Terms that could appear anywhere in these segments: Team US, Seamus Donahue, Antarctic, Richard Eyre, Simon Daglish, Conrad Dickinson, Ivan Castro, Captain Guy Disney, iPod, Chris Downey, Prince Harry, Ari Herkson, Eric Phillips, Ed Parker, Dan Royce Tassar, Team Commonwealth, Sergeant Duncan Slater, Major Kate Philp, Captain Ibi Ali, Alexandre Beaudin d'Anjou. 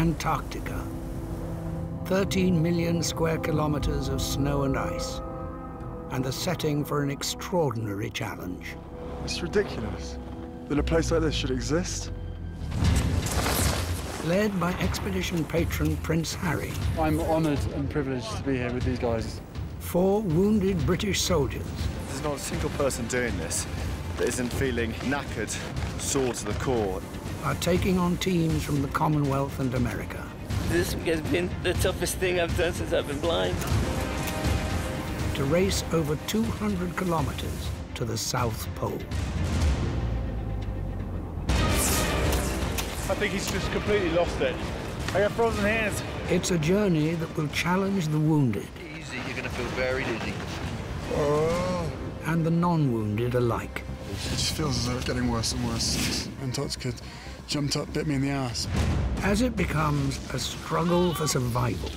Antarctica. 13 million square kilometers of snow and ice, and the setting for an extraordinary challenge. It's ridiculous that a place like this should exist. Led by expedition patron Prince Harry. I'm honoured and privileged to be here with these guys. 4 wounded British soldiers. There's not a single person doing this that isn't feeling knackered, sore to the core. Are taking on teams from the Commonwealth and America. This has been the toughest thing I've done since I've been blind. To race over 200 kilometres to the South Pole. I think he's just completely lost it. I got frozen hands. It's a journey that will challenge the wounded. Easy, you're going to feel very dizzy. Oh. And the non-wounded alike. It just feels as though it's getting worse and worse. Antarctica jumped up, bit me in the ass. As it becomes a struggle for survival.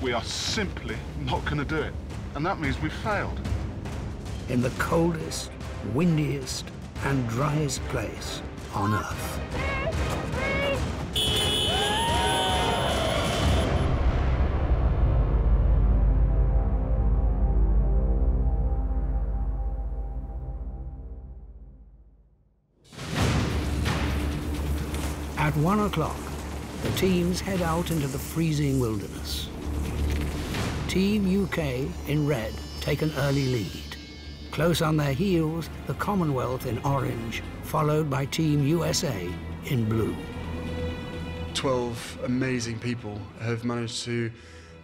We are simply not going to do it, and that means we've failed. In the coldest, windiest, and driest place on Earth. At 1 o'clock, the teams head out into the freezing wilderness. Team UK, in red, take an early lead. Close on their heels, the Commonwealth in orange, followed by Team USA in blue. 12 amazing people have managed to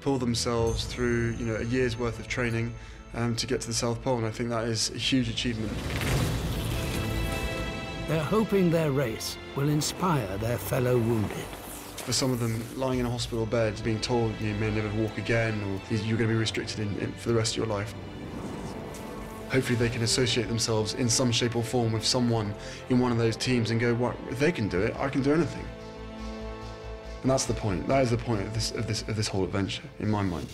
pull themselves through, a year's worth of training to get to the South Pole, and I think that is a huge achievement. They're hoping their race will inspire their fellow wounded. For some of them, lying in a hospital bed, being told you may never walk again, or you're going to be restricted for the rest of your life. Hopefully they can associate themselves in some shape or form with someone in one of those teams and go, well, if they can do it, I can do anything. And that's the point. That is the point of this whole adventure, in my mind.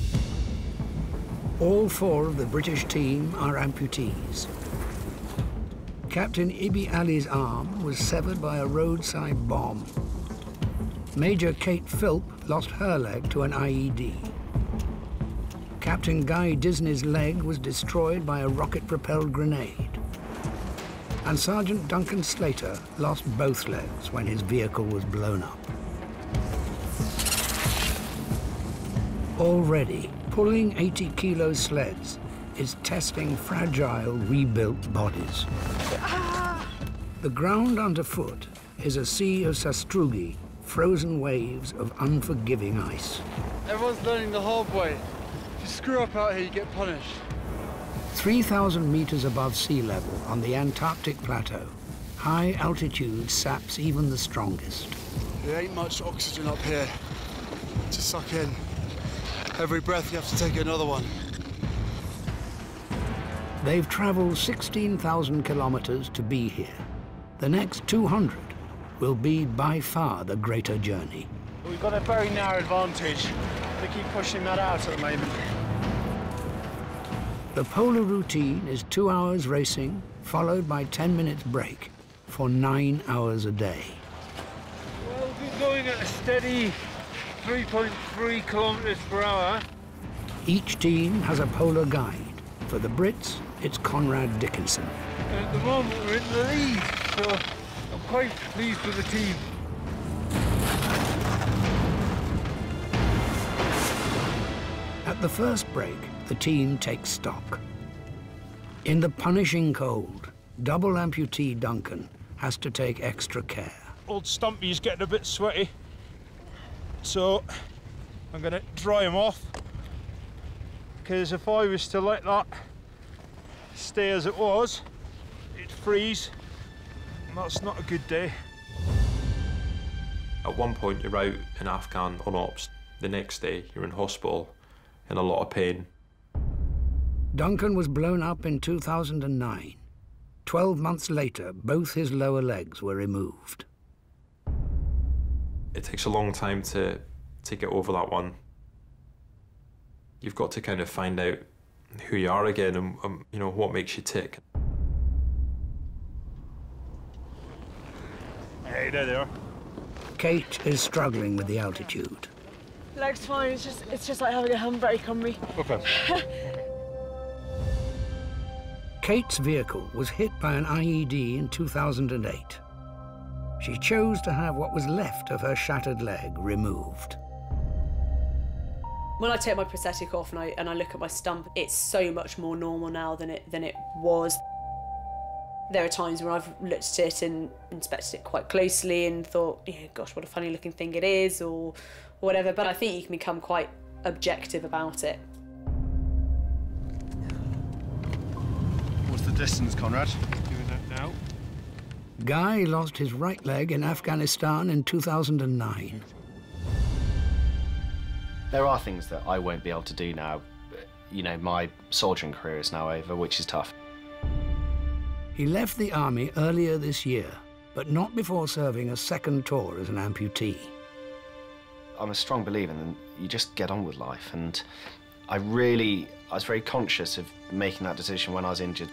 All 4 of the British team are amputees. Captain Ibi Ali's arm was severed by a roadside bomb. Major Kate Philp lost her leg to an IED. Captain Guy Disney's leg was destroyed by a rocket-propelled grenade. And Sergeant Duncan Slater lost both legs when his vehicle was blown up. Already, pulling 80-kilo sleds is testing fragile, rebuilt bodies. The ground underfoot is a sea of sastrugi, frozen waves of unforgiving ice. Everyone's learning the hard way. If you screw up out here, you get punished. 3,000 meters above sea level on the Antarctic plateau, high altitude saps even the strongest. There ain't much oxygen up here to suck in. Every breath you have to take another one. They've travelled 16,000 kilometres to be here. The next 200 will be by far the greater journey. We've got a very narrow advantage. They keep pushing that out at the moment. The polar routine is 2 hours racing, followed by 10 minutes break for 9 hours a day. Well, we're going at a steady 3.3 kilometres per hour. Each team has a polar guide. For the Brits, it's Conrad Dickinson. At the moment, we're in the lead, so I'm quite pleased with the team. At the first break, the team takes stock. In the punishing cold, double amputee Duncan has to take extra care. Old Stumpy's getting a bit sweaty, so I'm going to dry him off. Because if I was to let that stay as it was, it'd freeze, and that's not a good day. At one point, you're out in Afghan on ops. The next day, you're in hospital in a lot of pain. Duncan was blown up in 2009. 12 months later, both his lower legs were removed. It takes a long time to get over that one. You've got to kind of find out who you are again and what makes you tick. Hey, there they are. Kate is struggling with the altitude. Legs fine, it's just like having a handbrake on me. Okay. Kate's vehicle was hit by an IED in 2008. She chose to have what was left of her shattered leg removed. When I take my prosthetic off and I look at my stump, it's so much more normal now than it was. There are times where I've looked at it and inspected it quite closely and thought, yeah, gosh, what a funny looking thing it is, or whatever, but I think you can become quite objective about it. What's the distance, Conrad? Doing that now. Guy lost his right leg in Afghanistan in 2009. There are things that I won't be able to do now. You know, my soldiering career is now over, which is tough. He left the army earlier this year, but not before serving a second tour as an amputee. I'm a strong believer in you just get on with life, and I was very conscious of making that decision when I was injured.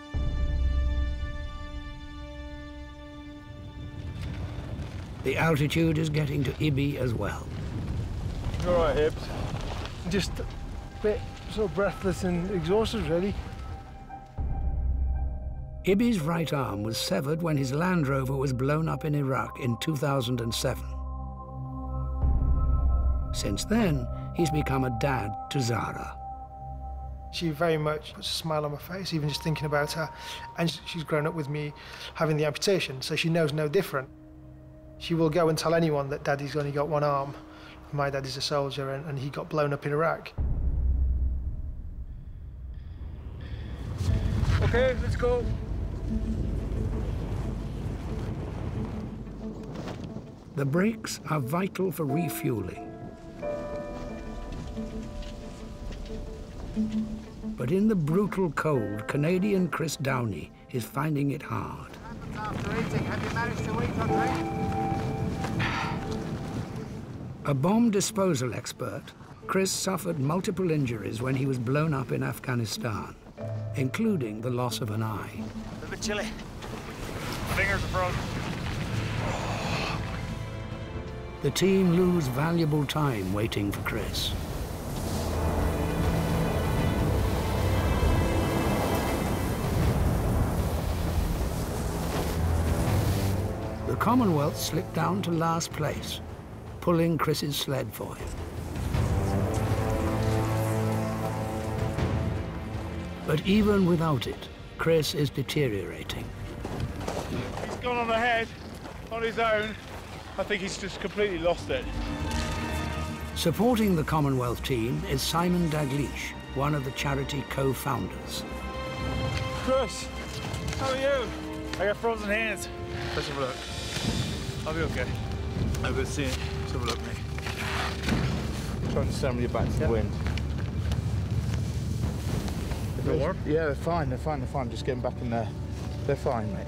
The altitude is getting to Ibi as well. All right, Ibs. Just a bit so breathless and exhausted, really. Ibi's right arm was severed when his Land Rover was blown up in Iraq in 2007. Since then, he's become a dad to Zara. She very much puts a smile on my face, even just thinking about her. And she's grown up with me having the amputation, so she knows no different. She will go and tell anyone that Daddy's only got one arm. My dad is a soldier, and he got blown up in Iraq. OK, let's go. The brakes are vital for refueling. But in the brutal cold, Canadian Chris Downey is finding it hard. After eating, have you managed to eat on rain? A bomb disposal expert, Chris suffered multiple injuries when he was blown up in Afghanistan, including the loss of an eye. A bit chilly. Fingers are frozen. The team lose valuable time waiting for Chris. The Commonwealth slipped down to last place, pulling Chris's sled for him. But even without it, Chris is deteriorating. He's gone on ahead on his own. I think he's just completely lost it. Supporting the Commonwealth team is Simon Daglish, one of the charity co-founders. Chris, how are you? I got frozen hands. Let's have a look. I'll be okay. I've been seeing. Let's have a look, mate. Trying to stand your back to the wind. Warm? Yeah, they're fine. Just getting back in there. They're fine, mate.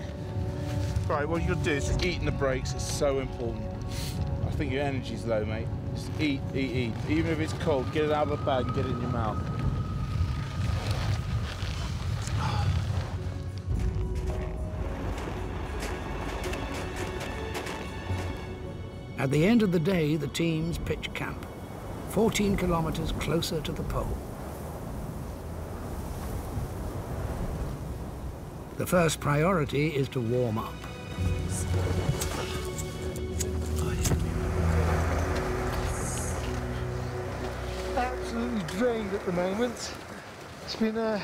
Right, what you'll do is just eating the brakes is so important. I think your energy's low, mate. Just eat. Even if it's cold, get it out of the bag and get it in your mouth. At the end of the day, the teams pitch camp, 14 kilometres closer to the pole. The first priority is to warm up. Absolutely drained at the moment. It's been a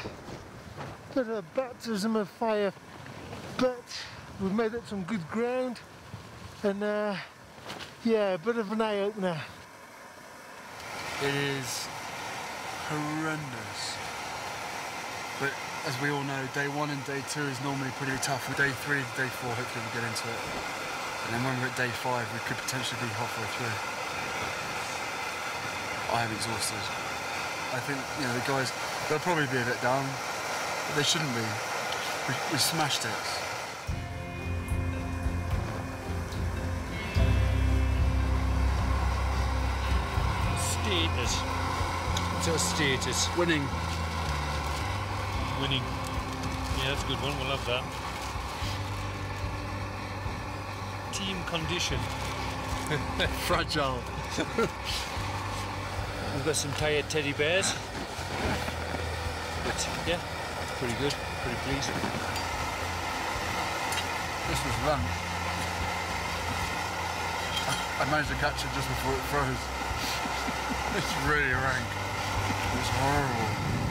bit of a baptism of fire, but we've made up some good ground, and yeah, a bit of an eye-opener. It is horrendous. But as we all know, day one and day two is normally pretty tough. Day three, day four, hopefully we'll get into it. And then when we're at day five, we could potentially be halfway through. I am exhausted. I think, you know, the guys, they'll probably be a bit down, but they shouldn't be. We smashed it. Status. It's our status. Winning. Winning. Yeah, that's a good one. We'll love that. Team condition. Fragile. We've got some tired teddy bears. But yeah, pretty good, pretty pleased. This was run. I managed to catch it just before it froze. It's really rank. It's horrible.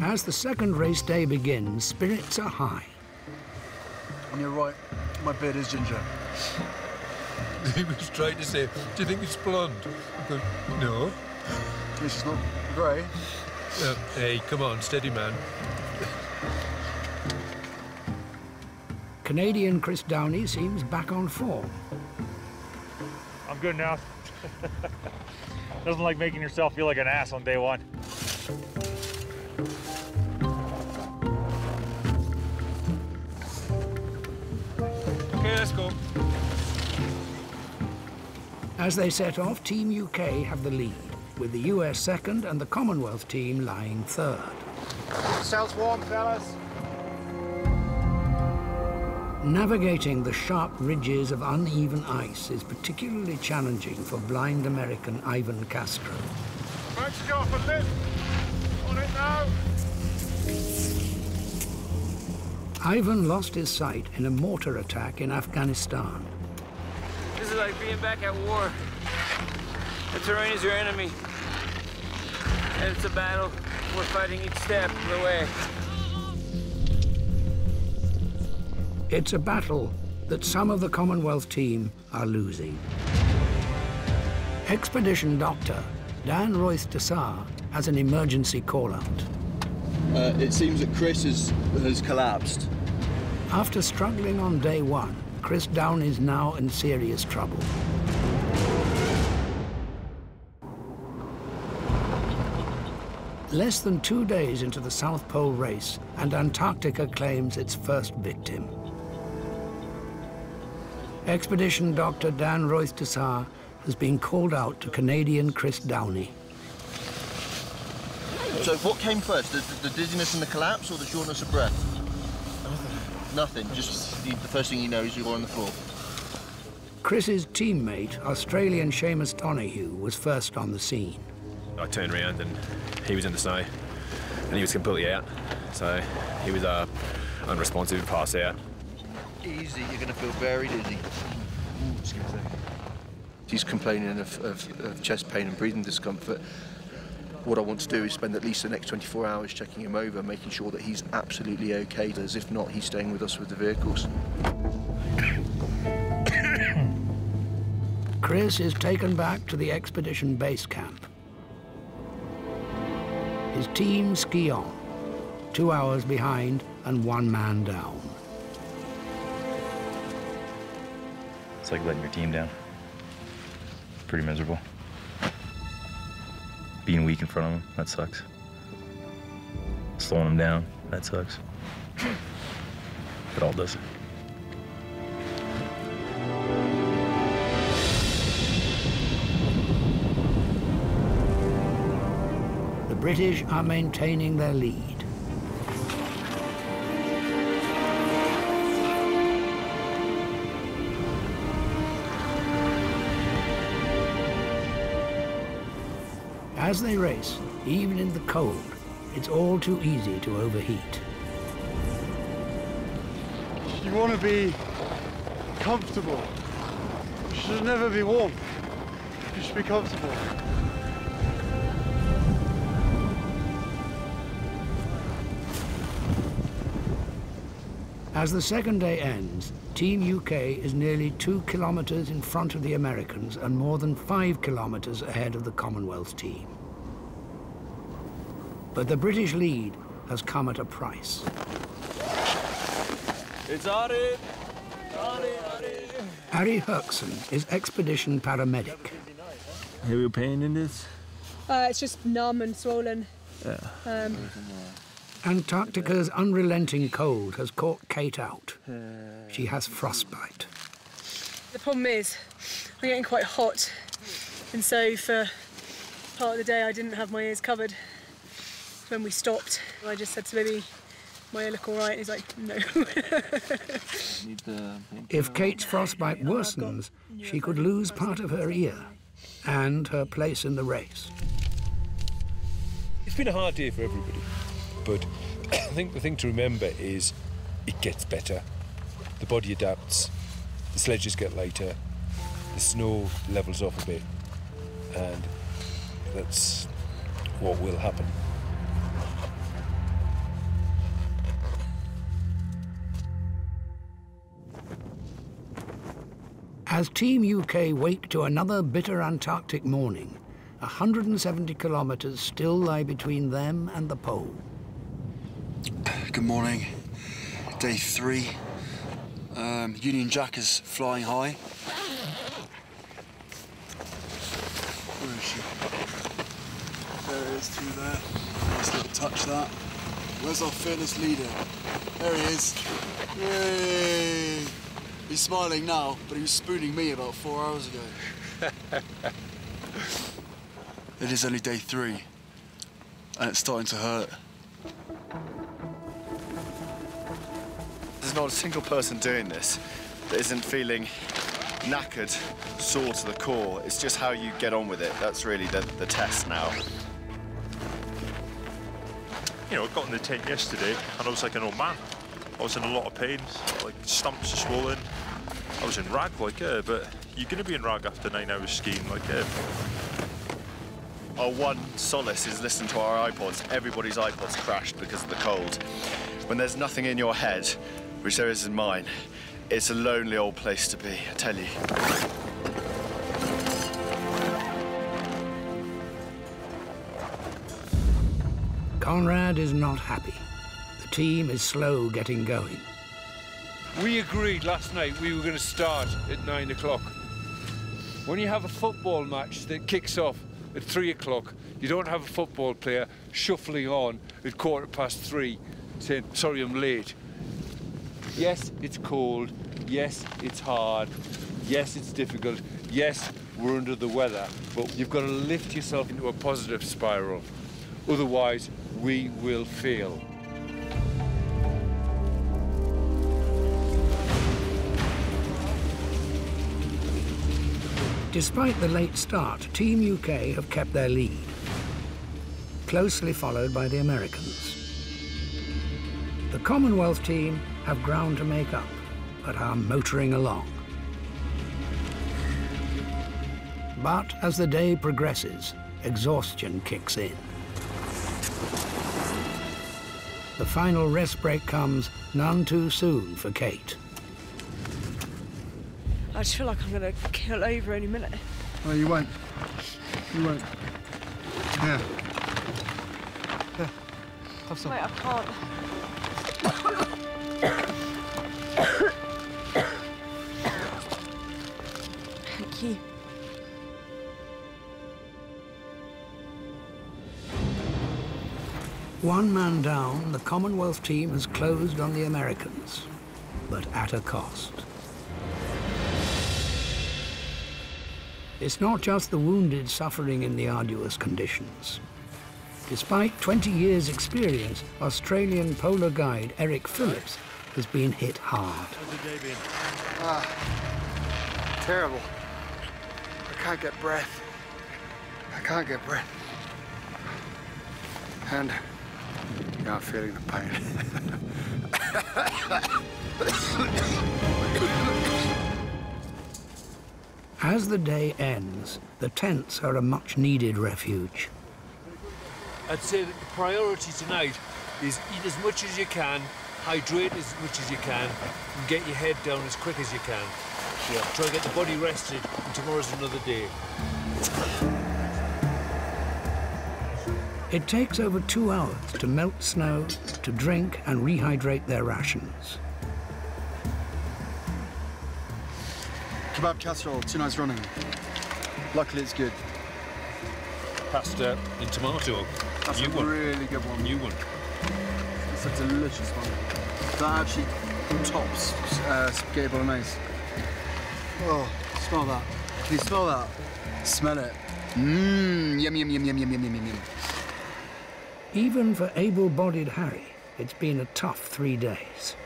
As the second race day begins, spirits are high. And you're right, my beard is ginger. He was trying to say, do you think it's blonde? I'm going, no. At least it's not grey. Hey, come on, steady man. Canadian Chris Downey seems back on form. I'm good now. Doesn't like making yourself feel like an ass on day one. Let's go. As they set off, Team UK have the lead, with the US second and the Commonwealth team lying third. Sails warm, fellas. Navigating the sharp ridges of uneven ice is particularly challenging for blind American Ivan Castro. Right, go off and lift. On it now. Ivan lost his sight in a mortar attack in Afghanistan. This is like being back at war. The terrain is your enemy. And it's a battle. We're fighting each step of the way. It's a battle that some of the Commonwealth team are losing. Expedition doctor Dan Royce Tassar has an emergency call-out. It seems that Chris has collapsed. After struggling on day one, Chris Downey is now in serious trouble. Less than 2 days into the South Pole race, and Antarctica claims its first victim. Expedition doctor Dan Royce Tassar has been called out to Canadian Chris Downey. So what came first, the dizziness and the collapse, or the shortness of breath? Nothing, just the first thing you know is you're on the floor. Chris's teammate, Australian Seamus Donahue, was first on the scene. I turned around and he was in the snow, and he was completely out. So he was unresponsive, passed out. Easy, you're going to feel very dizzy. Excuse me. He's complaining of chest pain and breathing discomfort. What I want to do is spend at least the next 24 hours checking him over, making sure that he's absolutely okay, as if not, he's staying with us with the vehicles. Chris is taken back to the expedition base camp. His team ski on, 2 hours behind and one man down. It's like letting your team down. It's pretty miserable. Being weak in front of them, that sucks. Slowing them down, that sucks. It all does. The British are maintaining their lead. As they race, even in the cold, it's all too easy to overheat. You want to be comfortable. You should never be warm. You should be comfortable. As the second day ends, Team UK is nearly 2 kilometres in front of the Americans and more than 5 kilometres ahead of the Commonwealth team. But the British lead has come at a price. It's Ari! Ari, Ari! Ari Herkson is expedition paramedic. Have you pain in this? It's just numb and swollen. Yeah. Antarctica's unrelenting cold has caught Kate out. She has frostbite. The problem is, we're getting quite hot, and so for part of the day I didn't have my ears covered when we stopped. I just said to Libby, "My ear look all right?" He's like, "No." If Kate's frostbite worsens, she could lose part of her ear and her place in the race. It's been a hard day for everybody, but I think the thing to remember is it gets better. The body adapts, the sledges get lighter, the snow levels off a bit, and that's what will happen. As Team UK wake to another bitter Antarctic morning, 170 kilometres still lie between them and the pole. Good morning. Day 3. Union Jack is flying high. Where is she? There it is through there. Nice little touch that. Where's our fearless leader? There he is. Yay! He's smiling now, but he was spooning me about 4 hours ago. It is only day 3, and it's starting to hurt. There's not a single person doing this that isn't feeling knackered, sore to the core. It's just how you get on with it. That's really the test now. You know, I got in the tent yesterday, and I was like an old man. I was in a lot of pain, like stumps are swollen. I was in rag, like, but you're going to be in rag after 9 hours skiing, like, Our one solace is listening to our iPods. Everybody's iPods crashed because of the cold. When there's nothing in your head, which there is in mine, it's a lonely old place to be, I tell you. Conrad is not happy. The team is slow getting going. We agreed last night we were going to start at 9 o'clock. When you have a football match that kicks off at 3 o'clock, you don't have a football player shuffling on at 3:15 saying, "Sorry, I'm late." Yes, it's cold. Yes, it's hard. Yes, it's difficult. Yes, we're under the weather. But you've got to lift yourself into a positive spiral. Otherwise, we will fail. Despite the late start, Team UK have kept their lead, closely followed by the Americans. The Commonwealth team have ground to make up, but are motoring along. But as the day progresses, exhaustion kicks in. The final rest break comes none too soon for Kate. I just feel like I'm going to kill over any minute. No, you won't. You won't. Yeah. Yeah. Have some. Wait, I can't. Thank you. One man down, the Commonwealth team has closed on the Americans, but at a cost. It's not just the wounded suffering in the arduous conditions. Despite 20 years' experience, Australian polar guide Eric Phillips has been hit hard. How's the day been? Terrible. I can't get breath. I can't get breath. And you know, I'm feeling the pain. As the day ends, the tents are a much-needed refuge. I'd say that the priority tonight is eat as much as you can, hydrate as much as you can, and get your head down as quick as you can. Yeah. Try to get the body rested, and tomorrow's another day. It takes over 2 hours to melt snow, to drink and rehydrate their rations. Kebab casserole, 2 nights running. Luckily, it's good. Pasta and tomato. That's a really good one. New one. It's a delicious one. That actually tops spaghetti bolognese. Oh, smell that. Can you smell that? Smell it. Yum, yum, yum, yum, yum, yum, yum, yum. Even for able-bodied Harry, it's been a tough 3 days.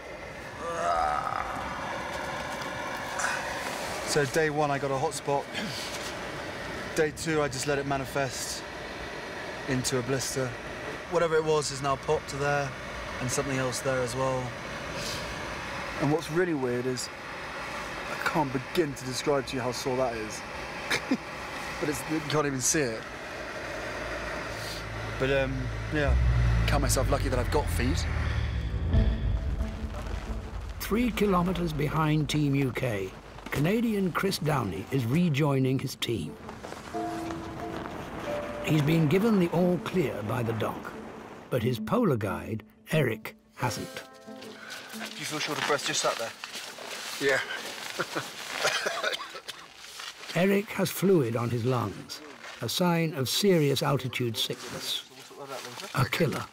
So day one, I got a hot spot. Day two, I just let it manifest into a blister. Whatever it was is now popped to there, and something else there as well. And what's really weird is I can't begin to describe to you how sore that is. But it's, you can't even see it. But, yeah, count myself lucky that I've got feet. 3 kilometres behind Team UK, Canadian Chris Downey is rejoining his team. He's been given the all-clear by the doc, but his polar guide, Eric, hasn't. Do you feel short of breath just sat there? Yeah. Eric has fluid on his lungs, a sign of serious altitude sickness, a killer. Just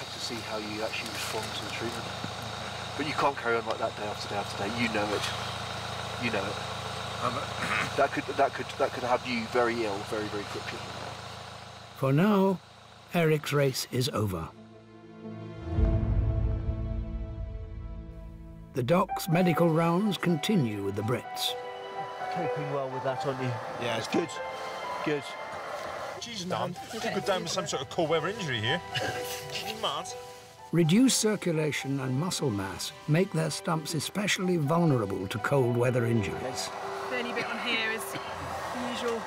have to see how you actually respond to the treatment. But you can't carry on like that day after day after day. You know it. You know it. That could have you very ill very, very quickly. For now, Eric's race is over. The doc's medical rounds continue with the Brits. Coping well with that, aren't you? Yeah, it's good. Good. Jeez, man. You could go down with some sort of cold weather injury here. Mad. Reduced circulation and muscle mass make their stumps especially vulnerable to cold weather injuries. The only bit on here is the usual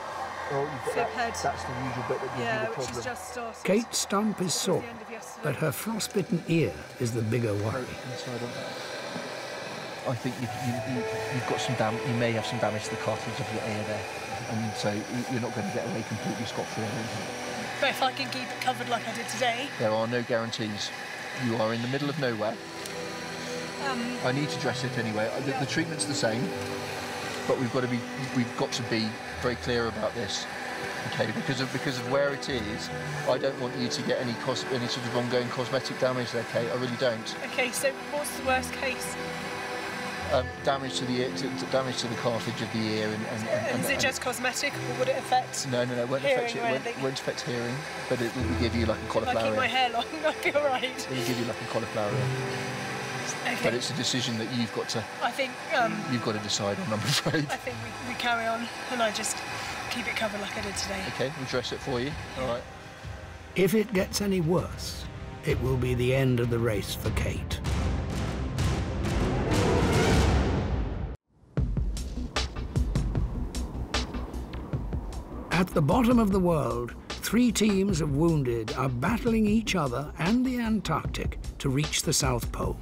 fib head. That's the usual bit that gives you the problem. Which is just started. Kate's stump is sore, but her frostbitten ear is the bigger worry. I think you've got some damage, you may have some damage to the cartilage of your ear there, and so you're not going to get away completely scot-free. But if I can keep it covered like I did today... There are no guarantees. You are in the middle of nowhere. I need to dress it anyway. The treatment's the same, but we've got to be very clear about this, okay? Because of where it is, I don't want you to get any sort of ongoing cosmetic damage there, Kate. I really don't. Okay, so what's the worst case? Damage to the cartilage of the ear and is it just cosmetic, or would it affect? No, it won't affect you. It won't affect hearing, but it will give you like a cauliflower. If I keep my hair long, I'll be all right. It will give you like a cauliflower. Okay. But it's a decision that you've got to. I think you've got to decide on. I'm afraid. I think we carry on, and I just keep it covered like I did today. Okay, we'll dress it for you. All right. If it gets any worse, it will be the end of the race for Kate. At the bottom of the world, 3 teams of wounded are battling each other and the Antarctic to reach the South Pole.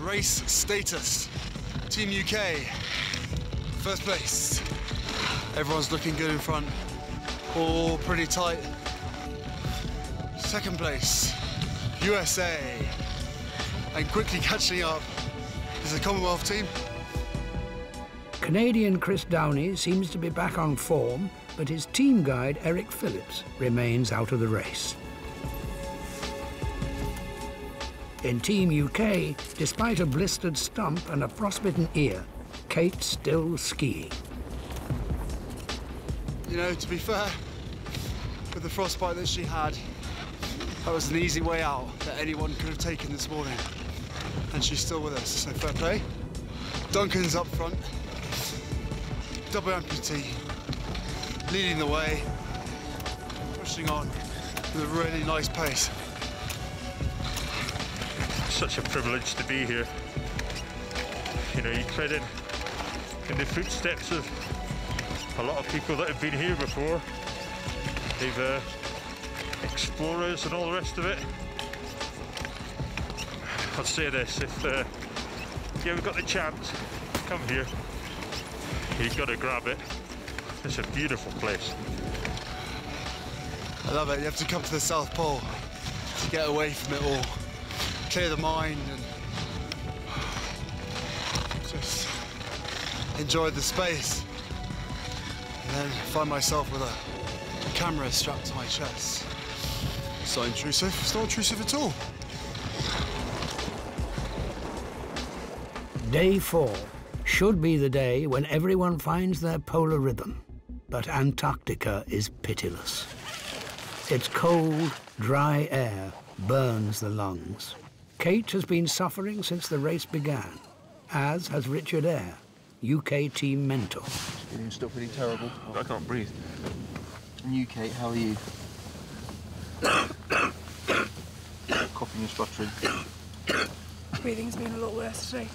Race status. Team UK, first place. Everyone's looking good in front, all pretty tight. Second place, USA. And quickly catching up is the Commonwealth team. Canadian Chris Downey seems to be back on form, but his team guide, Eric Phillips, remains out of the race. In Team UK, despite a blistered stump and a frostbitten ear, Kate's still skiing. You know, to be fair, with the frostbite that she had, that was an easy way out that anyone could have taken this morning. And she's still with us, so fair play. Duncan's up front. Double amputee, leading the way, pushing on with a really nice pace. Such a privilege to be here. You know, you tread in the footsteps of a lot of people that have been here before. They've explorers and all the rest of it. I'll say this: if you've got the chance, come here. You've got to grab it. It's a beautiful place. I love it. You have to come to the South Pole to get away from it all. Clear the mind and just enjoy the space. And then find myself with a camera strapped to my chest. It's not intrusive. It's not intrusive at all. Day 4. should be the day when everyone finds their polar ribbon. But Antarctica is pitiless. Its cold, dry air burns the lungs. Kate has been suffering since the race began, as has Richard Eyre, UK team mentor. You're going to stop really terrible. I can't breathe. And you, Kate, how are you? Coughing and spluttering. Breathing's been a lot worse today.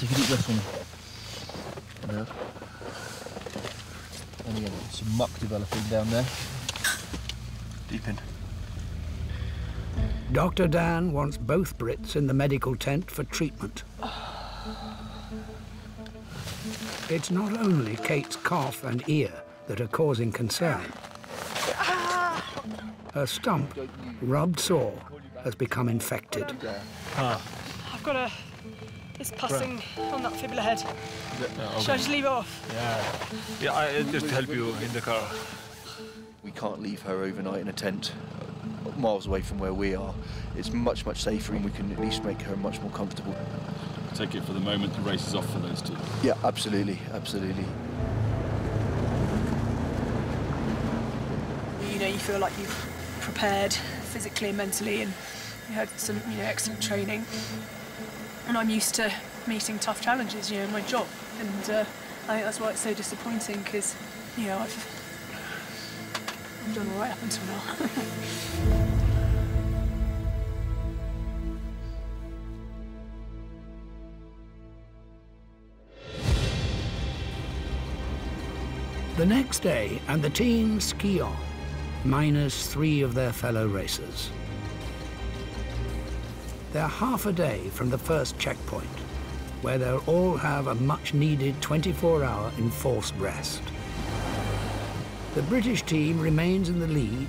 Take a deep breath in. And out. And again, some muck developing down there. Deep in. Dr. Dan wants both Brits in the medical tent for treatment. It's not only Kate's cough and ear that are causing concern. Her stump, rubbed sore, has become infected. I've got a... It's pussing on that fibula head. Okay. Should I just leave it off? Yeah, I'll just help you in the car. We can't leave her overnight in a tent, miles away from where we are. It's much, much safer, and we can at least make her much more comfortable. I take it for the moment the race is off for those two. Yeah, absolutely, absolutely. You know, you feel like you've prepared physically and mentally, and you had some, you know, excellent training. And I'm used to meeting tough challenges, you know, in my job. And I think that's why it's so disappointing, because, you know, I've done all right up until now. The next day, and the team ski on, minus 3 of their fellow racers. They're half a day from the first checkpoint, where they'll all have a much-needed 24-hour enforced rest. The British team remains in the lead,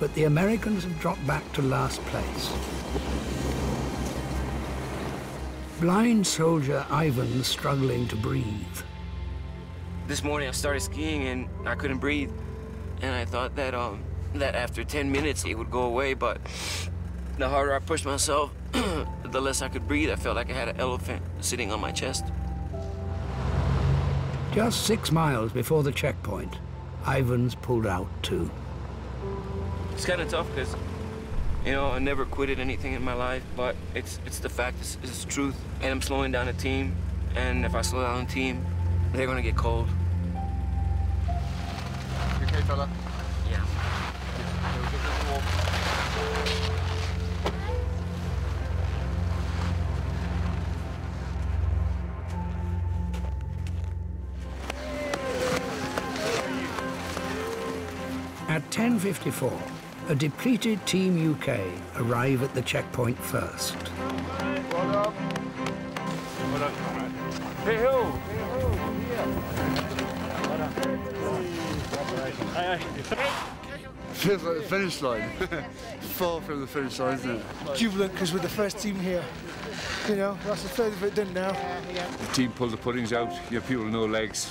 but the Americans have dropped back to last place. Blind soldier Ivan's struggling to breathe. This morning I started skiing and I couldn't breathe, and I thought that that after 10 minutes it would go away, but the harder I pushed myself, the less I could breathe. I felt like I had an elephant sitting on my chest. Just 6 miles before the checkpoint, Ivan's pulled out too. It's kind of tough because, you know, I never quitted anything in my life, but it's the fact, it's the truth. And I'm slowing down the team, and if I slow down the team, they're going to get cold. You okay, fella? Yeah. At 10:54, a depleted Team UK arrive at the checkpoint first. Well done. Well done, Conrad. Hey ho! Hey ho! Here. Well done. Finish line. Far from the finish line, isn't it? Jubilant because we're the first team here. You know, that's a third of it done now. The team pulled the puddings out. Your people no legs.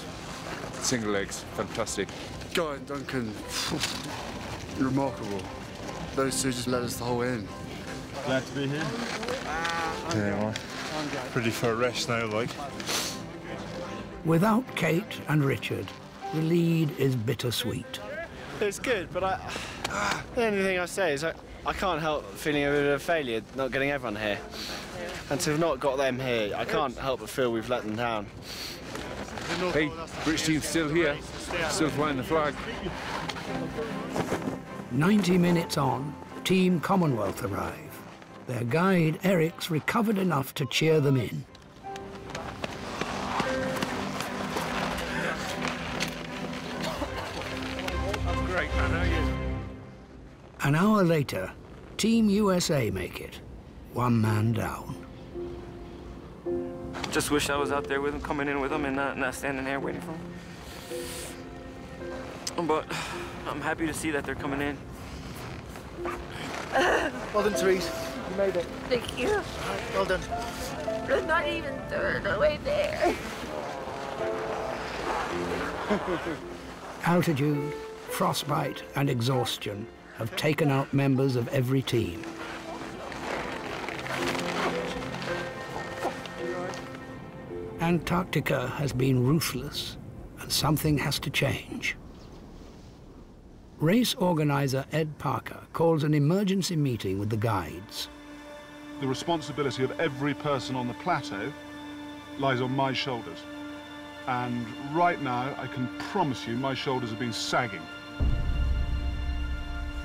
Single legs. Fantastic. God, Duncan, remarkable. Those two just led us the whole way in. Glad to be here. Yeah, pretty for a rest now, like. Without Kate and Richard, the lead is bittersweet. It's good, but the only thing I say is I can't help feeling a bit of a failure not getting everyone here. And to have not got them here, I can't help but feel we've let them down. Hey, British team's still here, still flying the flag. 90 minutes on, Team Commonwealth arrive. Their guide, Eric's, recovered enough to cheer them in. I'm great, man, how are you? An hour later, Team USA make it, one man down. Just wish I was out there with him, coming in with him, and not standing there waiting for him. But I'm happy to see that they're coming in. Well done, Therese. You made it. Thank you. Well done. We're not even third of the way there. Altitude, frostbite, and exhaustion have taken out members of every team. Antarctica has been ruthless, and something has to change. Race organizer Ed Parker calls an emergency meeting with the guides. The responsibility of every person on the plateau lies on my shoulders. And right now, I can promise you, my shoulders have been sagging.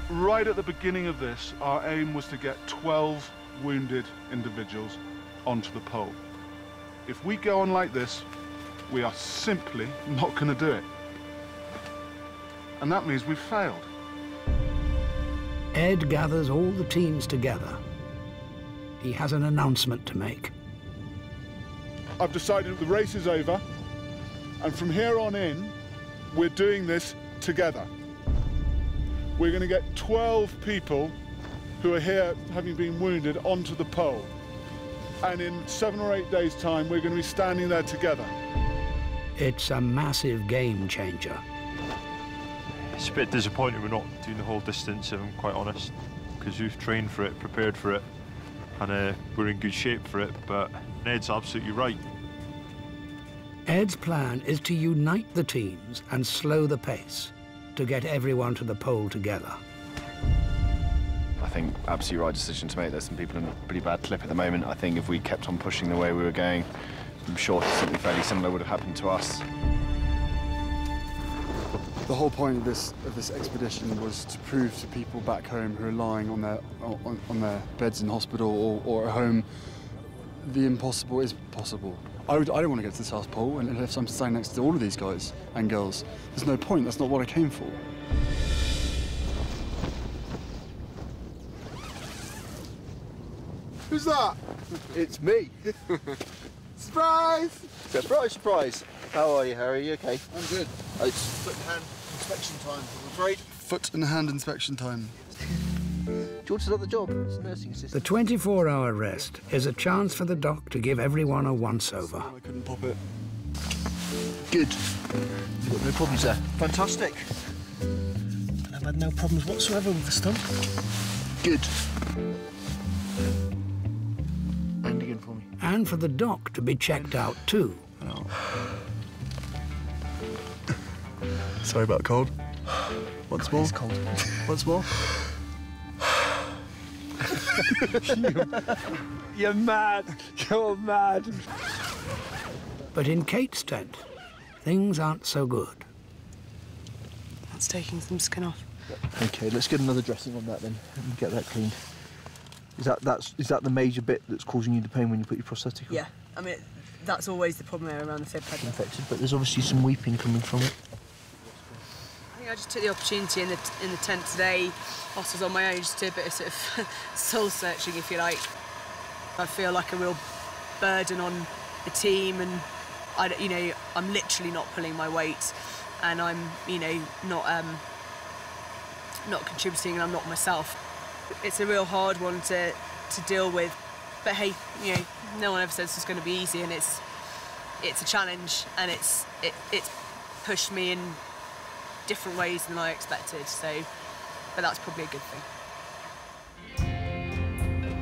Right at the beginning of this, our aim was to get 12 wounded individuals onto the pole. If we go on like this, we are simply not going to do it. And that means we've failed. Ed gathers all the teams together. He has an announcement to make. I've decided the race is over, and from here on in, we're doing this together. We're going to get 12 people who are here, having been wounded, onto the pole. And in 7 or 8 days' time, we're going to be standing there together. It's a massive game changer. It's a bit disappointing we're not doing the whole distance, if I'm quite honest, because we've trained for it, prepared for it, and we're in good shape for it, but Ed's absolutely right. Ed's plan is to unite the teams and slow the pace to get everyone to the pole together. I think absolutely right decision to make. There's some people in a pretty bad clip at the moment. I think if we kept on pushing the way we were going, I'm sure something fairly similar would have happened to us. The whole point of this expedition was to prove to people back home who are lying on their beds in hospital or at home, the impossible is possible. I don't want to get to the South Pole unless I'm standing next to all of these guys and girls. There's no point. That's not what I came for. Who's that? It's me. Surprise! Surprise, surprise. How are you, Harry? You okay? I'm good. It's foot and hand inspection time, I'm afraid. Foot and hand inspection time. Do you want another job? It's a nursing assistant. The 24-hour rest is a chance for the doc to give everyone a once-over. I couldn't pop it. Good. You've got no problems there. Fantastic. I've had no problems whatsoever with the stump. Good. And again for me. And for the doc to be checked out, too. Oh. Sorry about the cold. Once more. It's cold. Once more. You're mad. You're mad. But in Kate's tent, things aren't so good. That's taking some skin off. OK, let's get another dressing on that, then, and get that cleaned. Is that the major bit that's causing you the pain when you put your prosthetic on? Yeah, I mean, that's always the problem around the fib pad. It's infected, but there's obviously some weeping coming from it. I just took the opportunity in the tent today, whilst I was on my own, just to do a bit of sort of soul-searching, if you like. I feel like a real burden on the team, and I'm literally not pulling my weight, and I'm, not contributing, and I'm not myself. It's a real hard one to deal with, but hey, no one ever says it's going to be easy, and it's a challenge, and it's pushed me in different ways than I expected, but that's probably a good thing.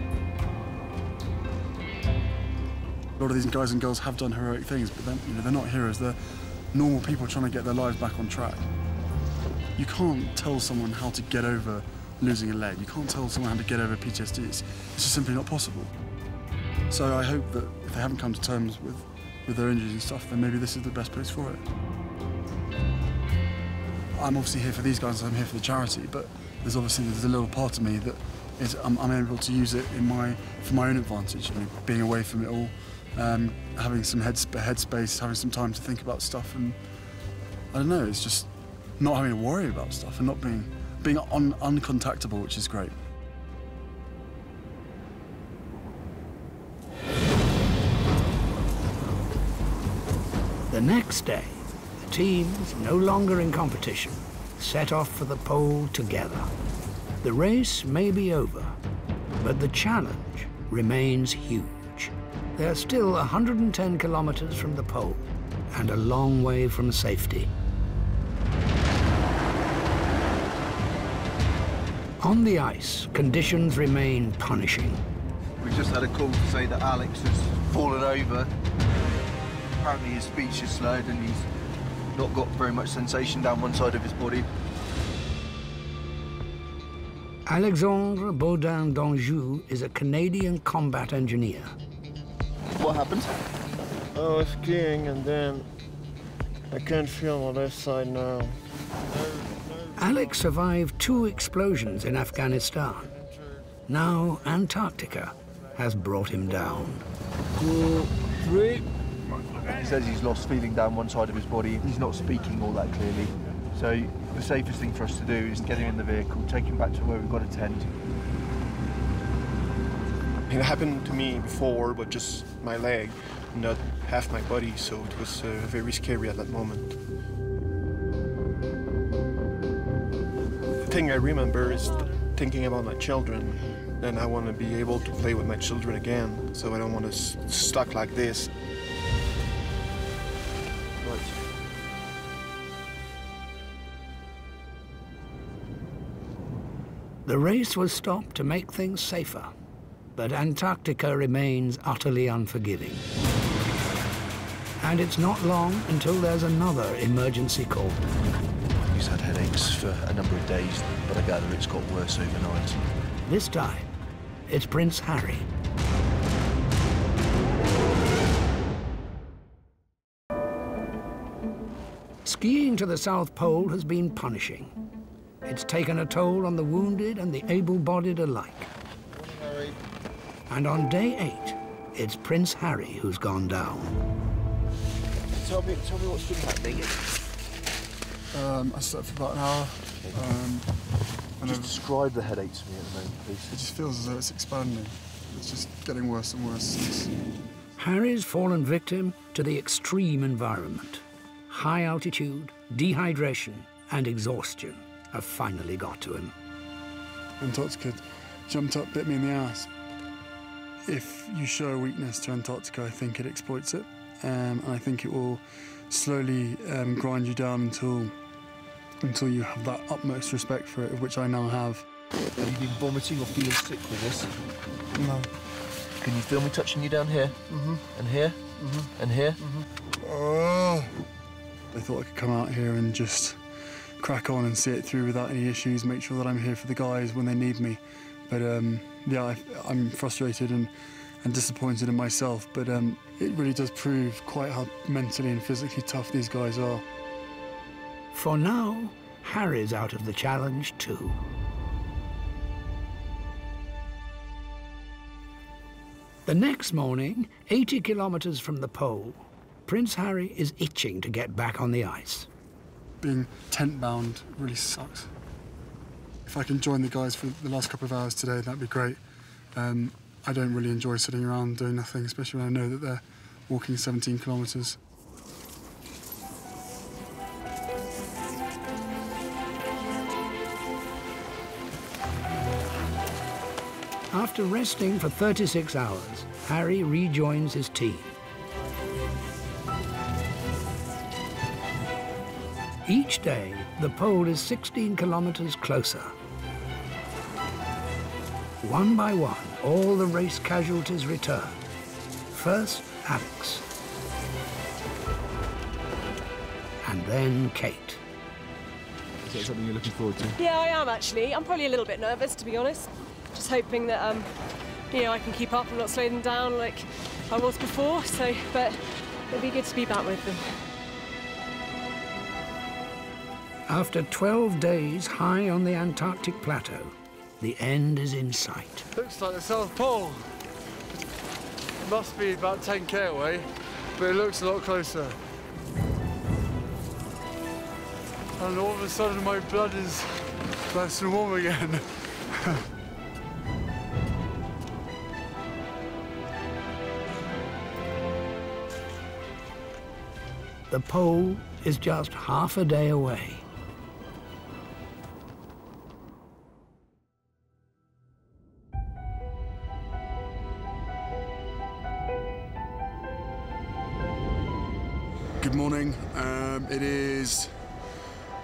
A lot of these guys and girls have done heroic things, but then, they're not heroes, they're normal people trying to get their lives back on track. You can't tell someone how to get over losing a leg, you can't tell someone how to get over PTSD, it's just simply not possible. So I hope that if they haven't come to terms with their injuries and stuff, then maybe this is the best place for it. I'm obviously here for these guys, I'm here for the charity, but there's a little part of me that is, I'm able to use it for my own advantage, being away from it all, having some headspace, having some time to think about stuff, and I don't know, it's just not having to worry about stuff and not being uncontactable, which is great. The next day, teams, no longer in competition, set off for the pole together. The race may be over, but the challenge remains huge. They're still 110 kilometers from the pole and a long way from safety. On the ice, conditions remain punishing. We've just had a call to say that Alex has fallen over. apparently his speech is slurred and he's not got very much sensation down one side of his body. Alexandre Beaudin d'Anjou is a Canadian combat engineer. What happened? I was skiing and then I can't feel my left side now. Alex survived 2 explosions in Afghanistan. Now Antarctica has brought him down. 2, 3. He says he's lost feeling down one side of his body. He's not speaking all that clearly. So the safest thing for us to do is get him in the vehicle, take him back to where we've got a tent. It happened to me before, but just my leg, not half my body, so it was very scary at that moment. The thing I remember is thinking about my children, and I want to be able to play with my children again, so I don't want to stuck like this. The race was stopped to make things safer, but Antarctica remains utterly unforgiving. And it's not long until there's another emergency call. He's had headaches for a number of days, but I gather it's got worse overnight. This time, it's Prince Harry. Skiing to the South Pole has been punishing. It's taken a toll on the wounded and the able-bodied alike. And on day 8, it's Prince Harry who's gone down. Tell me what's been happening. I slept for about an hour. Just describe the headaches to me at the moment, please. It just feels as though it's expanding. It's just getting worse and worse. Harry's fallen victim to the extreme environment. High altitude, dehydration, and exhaustion have finally got to him. Antarctica jumped up, bit me in the ass. If you show a weakness to Antarctica, I think it exploits it. And I think it will slowly grind you down until you have that utmost respect for it, which I now have. Have you been vomiting or feeling sick with this? No. Can you feel me touching you down here? Mm-hmm. And here? Mm-hmm. And here? Mm-hmm. Oh! I thought I could come out here and just crack on and see it through without any issues, make sure that I'm here for the guys when they need me. But yeah, I'm frustrated and disappointed in myself, but it really does prove quite how mentally and physically tough these guys are. For now, Harry's out of the challenge too. The next morning, 80 kilometers from the pole, Prince Harry is itching to get back on the ice. Being tent-bound really sucks. If I can join the guys for the last couple of hours today, that'd be great. I don't really enjoy sitting around doing nothing, especially when I know that they're walking 17 kilometres. After resting for 36 hours, Harry rejoins his team. Each day, the pole is 16 kilometres closer. One by one, all the race casualties return. First, Alex. And then Kate. Is that something you're looking forward to? Yeah, I am, actually. I'm probably a little bit nervous, to be honest. Just hoping that, you know, I can keep up and not slow them down like I was before, so, but it'll be good to be back with them. After 12 days high on the Antarctic plateau, the end is in sight. Looks like the South Pole. It must be about 10k away, but it looks a lot closer. And all of a sudden my blood is nice and warm again. The pole is just half a day away. Good morning. It is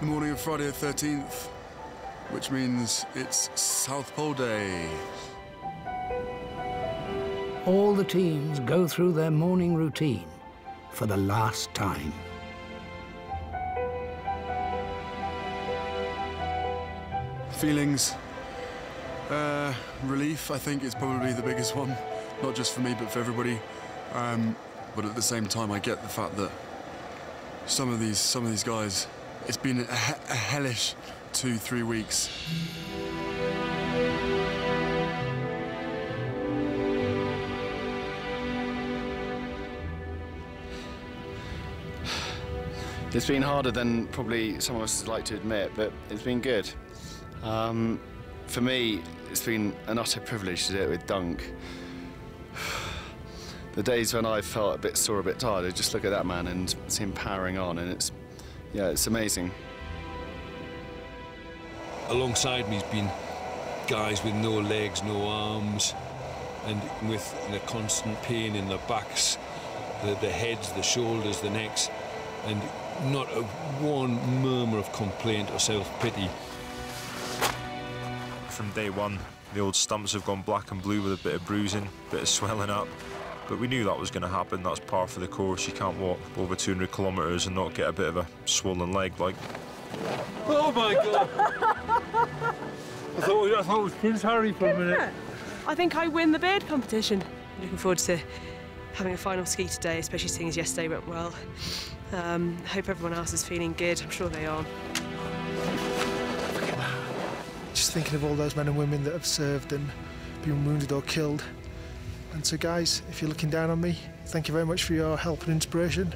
the morning of Friday the 13th, which means it's South Pole Day. All the teams go through their morning routine, for the last time. Feelings, relief, I think, is probably the biggest one, not just for me, but for everybody. But at the same time, I get the fact that some of these guys, it's been a hellish 2-3 weeks. It's been harder than probably some of us like to admit, but it's been good. For me, it's been an utter privilege to do it with Dunk. The days when I felt a bit sore, a bit tired, I just look at that man and see him powering on, and it's, yeah, it's amazing. Alongside me's been guys with no legs, no arms, and with the constant pain in their backs, the heads, the shoulders, the necks, and not one murmur of complaint or self-pity. From day one, the old stumps have gone black and blue with a bit of bruising, a bit of swelling up. But we knew that was going to happen. That's par for the course. You can't walk over 200 kilometres and not get a bit of a swollen leg, like. Oh my God! I thought it was Prince Harry for a minute. I think I win the beard competition. I'm looking forward to having a final ski today, especially seeing as yesterday went well. Hope everyone else is feeling good. I'm sure they are. Just thinking of all those men and women that have served and been wounded or killed. And so, guys, if you're looking down on me, thank you very much for your help and inspiration.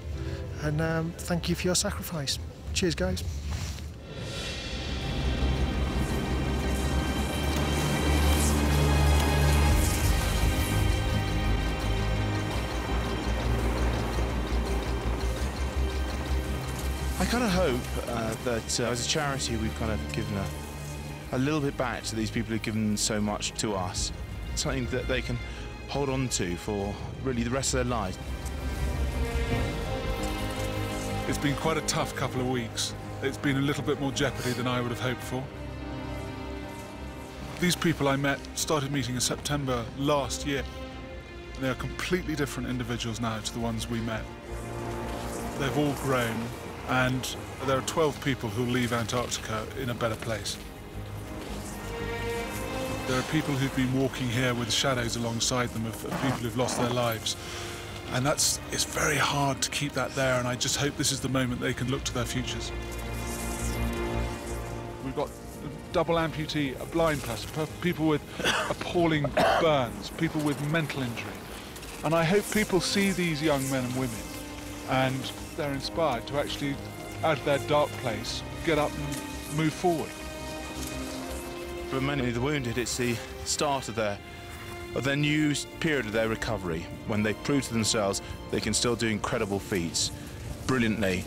And thank you for your sacrifice. Cheers, guys. I kind of hope that as a charity, we've kind of given a little bit back to these people who've given so much to us. Something that they can hold on to for really the rest of their lives. It's been quite a tough couple of weeks. It's been a little bit more jeopardy than I would have hoped for. These people I met, started meeting in September last year, and they are completely different individuals now to the ones we met. They've all grown, and there are 12 people who leave Antarctica in a better place. There are people who've been walking here with shadows alongside them of people who've lost their lives. And it's very hard to keep that there, and I just hope this is the moment they can look to their futures. We've got a double amputee, a blind person, people with appalling burns, people with mental injury. And I hope people see these young men and women and they're inspired to actually, out of their dark place, get up and move forward. For many of the wounded, it's the start of their new period of their recovery, when they prove to themselves they can still do incredible feats, brilliantly.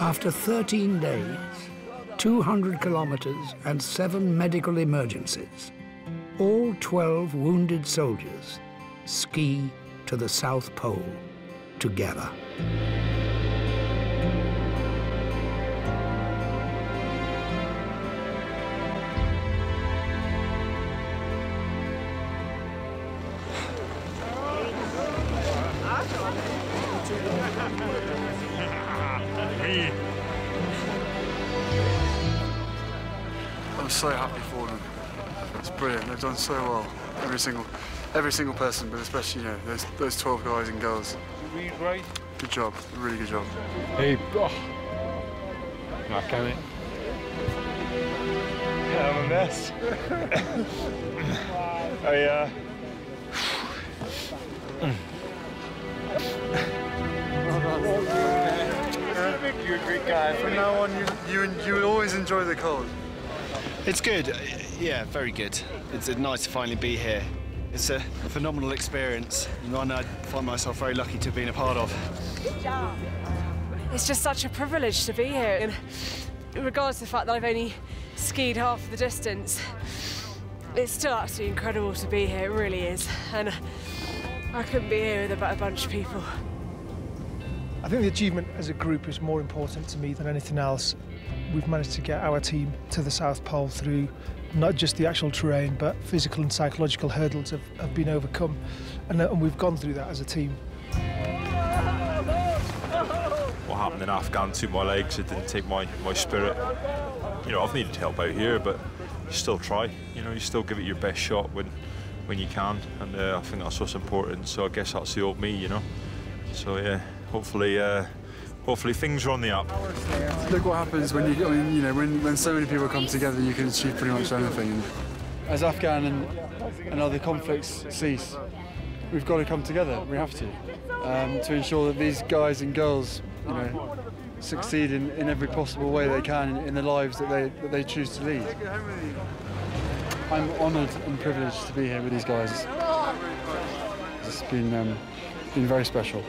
After 13 days, 200 kilometres and 7 medical emergencies, all 12 wounded soldiers ski to the South Pole together. Done so well, every single person, but especially, you know, those 12 guys and girls. Good job, really good job. Hey, oh. I can it. Yeah, I'm a mess. I think you're a great guy. From now on, you will always enjoy the cold. It's good. Yeah, very good. It's nice to finally be here. It's a phenomenal experience, and one I find myself very lucky to have been a part of. Good job. It's just such a privilege to be here, and regardless of the fact that I've only skied half the distance, it's still absolutely incredible to be here, it really is. And I couldn't be here with a better bunch of people. I think the achievement as a group is more important to me than anything else. We've managed to get our team to the South Pole through not just the actual terrain, but physical and psychological hurdles have been overcome. And we've gone through that as a team. What happened in Afghan took my legs, it didn't take my spirit. You know, I've needed help out here, but you still try. You know, you still give it your best shot when you can. And I think that's what's important. So I guess that's the old me, you know. So, yeah, hopefully things are on the up. Look what happens when you, when so many people come together, you can achieve pretty much anything. As Afghan and other conflicts cease, we've got to come together. We have to ensure that these guys and girls, you know, succeed in every possible way they can in the lives that they choose to lead. I'm honoured and privileged to be here with these guys. It's been very special.